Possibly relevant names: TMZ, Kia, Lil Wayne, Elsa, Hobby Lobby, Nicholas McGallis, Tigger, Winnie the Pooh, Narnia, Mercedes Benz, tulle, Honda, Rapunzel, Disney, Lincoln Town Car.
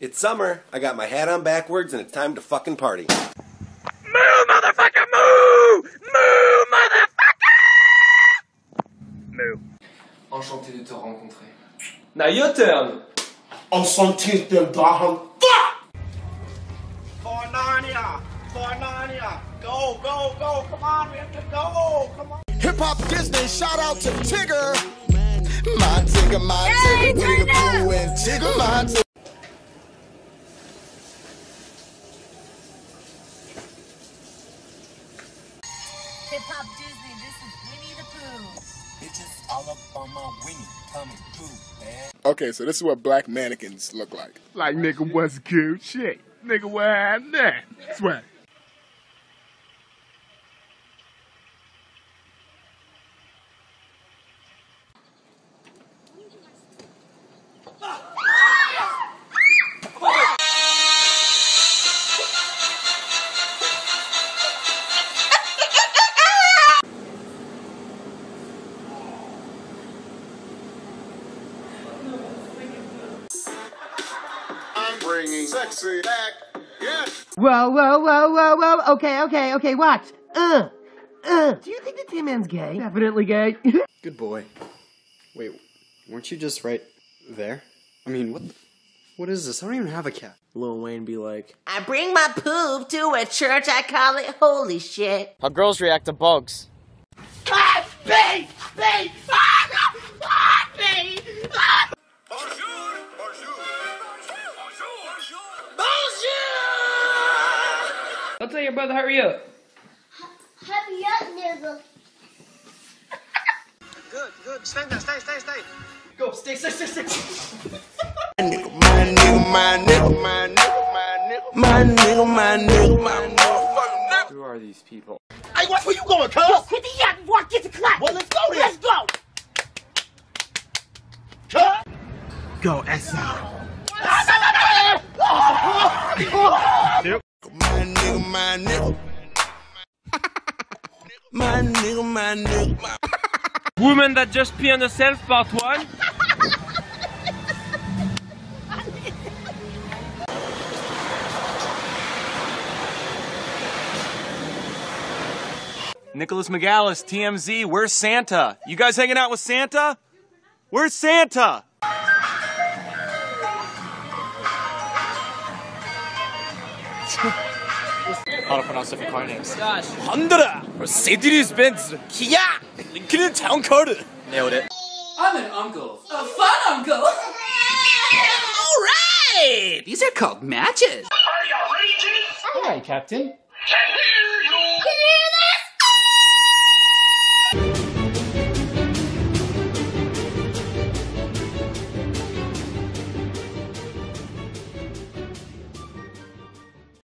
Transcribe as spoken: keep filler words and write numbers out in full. It's summer, I got my hat on backwards, and it's time to fucking party. Moo, motherfucker, moo! Moo, motherfucker! Moo. Enchanté de te rencontrer. Now your turn! Enchanté de te rencontrer! For Narnia! For Narnia! Go, go, go! Come on, we have to go! Come on! Hip-hop Disney, shout out to Tigger! My Tigger, my Tigger, Winnie the Pooh and Tigger, my Tigger! Hip-hop Disney, this is Winnie the Pooh. Bitches all up on my Winnie, coming through, man. Okay, so this is what black mannequins look like. Like nigga was cute shit. Nigga, what happened there? Sweat. Bringing sexy back, yeah. Whoa, whoa, whoa, whoa, whoa. Okay, okay, okay, watch. Uh, uh. Do you think the T-Man's gay? Definitely gay. Good boy. Wait, weren't you just right there? I mean, what the, what is this? I don't even have a cat. Lil Wayne be like, I bring my poop to a church, I call it holy shit. How girls react to bugs. Ah, babe, babe, ah, ah, babe, ah. I'll tell your brother, hurry up. H hurry up, nigga. Good, good. Stay there, stay, stay, stay. Go, stay, stay, stay, stay. My nigga, my nigga, my nigga, my nigga, my nigga, my nigga, my nigga. Who are these people? Hey, what, where you going, cuz? Yo, quit the yacht and walk, get the clock. Well, let's go then. Let's go. Cuz? Go, S L. Yep. My nigga, my nigga, my nigga, my nigga, my woman that just pee on herself, part one. Nicholas McGallis, T M Z, where's Santa? You guys hanging out with Santa? Where's Santa? How to pronounce different car names. Honda! Mercedes Benz! Kia! Lincoln Town Car! Nailed it. I'm an uncle. A fun uncle! Alright! These are called matches! Are you ready? Alright, Captain.